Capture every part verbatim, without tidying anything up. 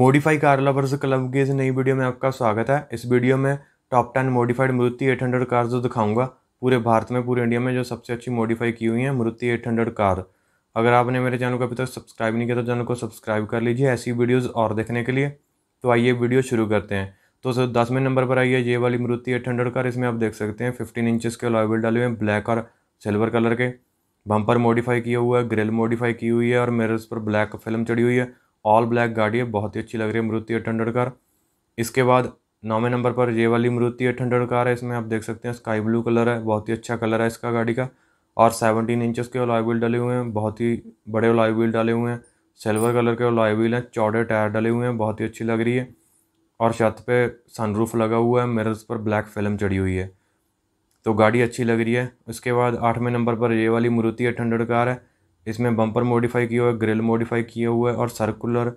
Modify car lovers club की इस नई वीडियो में आपका स्वागत है। इस वीडियो में टॉप टेन मॉडिफाइड मारुति आठ सौ कार जो दिखाऊंगा पूरे भारत में, पूरे इंडिया में जो सबसे अच्छी मॉडिफाई की हुई है मारुति आठ सौ कार। अगर आपने मेरे चैनल को अभी तक सब्सक्राइब नहीं किया तो चैनल को सब्सक्राइब कर लीजिए ऐसी वीडियोज़ और देखने के लिए। तो आइए वीडियो शुरू करते हैं। तो सर दसवें नंबर पर आइए ये वाली मारुति आठ सौ कार। इसमें आप देख सकते हैं फिफ्टीन इंचज़ के अलॉय व्हील डाले हुए हैं ब्लैक और सिल्वर कलर के। बम्पर मॉडिफाई किया हुआ है, ग्रिल मॉडिफाई की हुई है और मिरर्स पर ब्लैक फिल्म चढ़ी हुई है। ऑल ब्लैक गाड़ी है, बहुत ही अच्छी लग रही है मारुति आठ सौ कार। इसके बाद नौवें नंबर पर ये वाली मारुति आठ सौ कार है। इसमें आप देख सकते हैं स्काई ब्लू कलर है, बहुत ही अच्छा कलर है इसका गाड़ी का। और सत्रह इंचेस के अलॉय व्हील डाले हुए हैं, बहुत ही बड़े अलॉय व्हील डाले हुए हैं, सिल्वर कलर के अलॉय व्हील हैं, चौड़े टायर डाले हुए हैं, बहुत ही अच्छी लग रही है। और छत पे सनरूफ लगा हुआ है, मिरर्स पर ब्लैक फिल्म चढ़ी हुई है, तो गाड़ी अच्छी लग रही है। उसके बाद आठवें नंबर पर ये वाली मारुति आठ सौ कार है। इसमें बम्पर मॉडिफाई किया हुआ है, ग्रिल मॉडिफाई किया हुआ है और सर्कुलर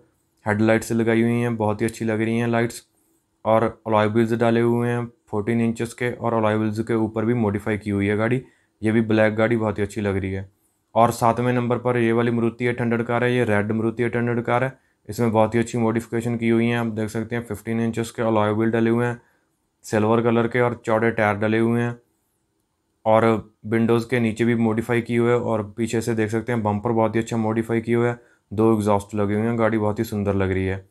हेडलाइट्स लगाई हुई हैं, बहुत ही अच्छी लग रही हैं लाइट्स। और अलॉय व्हील्स डाले हुए हैं चौदह इंचेस के और अलॉय व्हील्स के ऊपर भी मॉडिफाई की हुई है गाड़ी। ये भी ब्लैक गाड़ी बहुत ही अच्छी लग रही है। और सातवें नंबर पर ये वाली मारुति आठ सौ कार है। ये रेड मारुति आठ सौ कार है। इसमें बहुत ही अच्छी मॉडिफिकेशन की हुई है, आप देख सकते हैं फिफ्टीन इंचेस के अलॉय व्हील डाले हुए हैं, सिल्वर कलर के और चौड़े टायर डाले हुए हैं। और विंडोज़ के नीचे भी मॉडिफाई किए हुए और पीछे से देख सकते हैं बम्पर बहुत ही अच्छा मॉडिफाई किए हुए है, दो एग्जॉस्ट लगे हुए हैं, गाड़ी बहुत ही सुंदर लग रही है।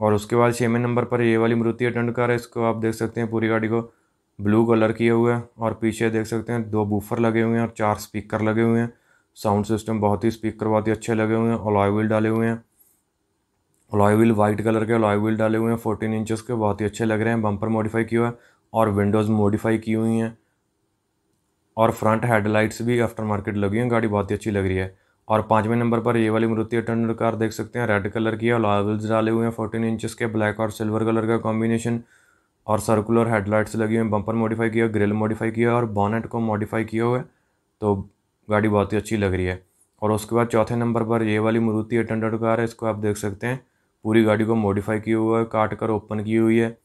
और उसके बाद छवें नंबर पर ये वाली मारुति आठ सौ कार है। इसको आप देख सकते हैं पूरी गाड़ी को ब्लू कलर किए हुए है और पीछे देख सकते हैं दो बूफर लगे हुए हैं और चार स्पीकर लगे हुए हैं। साउंड सिस्टम बहुत ही स्पीकर बहुत ही अच्छे लगे हुए हैं। अलॉय व्हील डाले हुए हैं, अलॉय व्हील वाइट कलर के अलॉय व्हील डाले हुए हैं चौदह इंचेस के, बहुत ही अच्छे लग रहे हैं। बम्पर मॉडिफाई किया हुआ है और विंडोज़ मॉडिफाई की हुई हैं और फ्रंट हेडलाइट्स भी आफ्टर मार्केट लगी हैं, गाड़ी बहुत ही अच्छी लग रही है। और पाँचवें नंबर पर ये वाली मारुति आठ सौ कार देख सकते हैं, रेड कलर की है, अलॉय व्हील्स डाले हुए हैं चौदह इंचेस के, ब्लैक और सिल्वर कलर का कॉम्बिनेशन और सर्कुलर हेडलाइट्स लगी हुई हैं। बम्पर मॉडिफाई किया, ग्रिल मॉडिफाई किया और बोनेट को मॉडिफाई किया हुआ है, तो गाड़ी बहुत ही अच्छी लग रही है। और उसके बाद चौथे नंबर पर ये वाली मारुति आठ सौ कार है। इसको आप देख सकते हैं पूरी गाड़ी को मॉडिफाई किया हुआ है, काट कर ओपन की हुई है,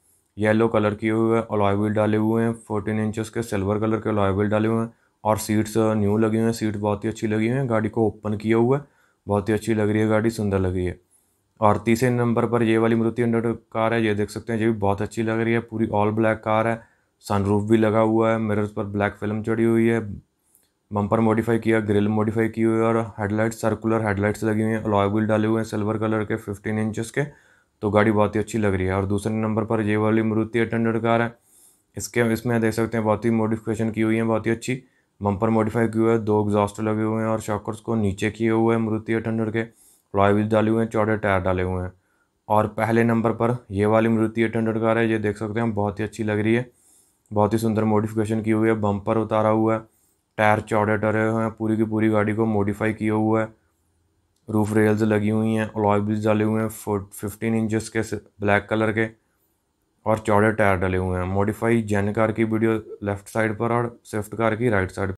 येलो कलर किए हुए हैं, अलॉय व्हील डाले हुए हैं चौदह इंचेस के, सिल्वर कलर के अलॉय व्हील डाले हुए हैं और सीट्स न्यू लगी हुई हैं, सीट बहुत ही अच्छी लगी हुई हैं। गाड़ी को ओपन किया हुआ है, बहुत ही अच्छी लग रही है, गाड़ी सुंदर लग रही है। और तीसरे नंबर पर ये वाली मारुति आठ सौ कार है। ये देख सकते हैं ये भी बहुत अच्छी लग रही है, पूरी ऑल ब्लैक कार है, सनरूफ भी लगा हुआ है, मिरर्स पर ब्लैक फिल्म चढ़ी हुई है, बम्पर मॉडिफाई किया, ग्रिल मॉडिफाई की हुई है और हेडलाइट सर्कुलर हेडलाइट्स लगी हुई हैं, अलॉय व्हील डाले हुए हैं सिल्वर कलर के फिफ्टीन इंचेस के, तो गाड़ी बहुत ही अच्छी लग रही है। और दूसरे नंबर पर ये वाली मारुति आठ सौ कार है। इसके इसमें देख सकते हैं बहुत ही मॉडिफिकेशन की हुई है, बहुत ही अच्छी, बम्पर मॉडिफाई किए हुए है, दो एग्जॉस्ट लगे हुए हैं और शॉकर्स को नीचे किए हुए हैं मारुति आठ सौ के, अलॉय व्हील्स डाले हुए हैं, चौड़े टायर डाले हुए हैं। और पहले नंबर पर ये वाली मारुति आठ सौ कार है। ये देख सकते हैं बहुत ही अच्छी लग रही है, बहुत ही सुंदर मॉडिफिकेशन की हुई है, बम्पर उतारा हुआ है, टायर चौड़े डरे हुए हैं, पूरी की पूरी गाड़ी को मॉडिफाई किया हुआ है, रूफ रेल्स लगी हुई हैं, अलॉय व्हील्स डाले हुए हैं फिफ्टीन इंचेस के ब्लैक कलर के और चौड़े टायर डाले हुए हैं। मॉडिफाई जेन कार की वीडियो लेफ्ट साइड पर और स्विफ्ट कार की राइट साइड पर।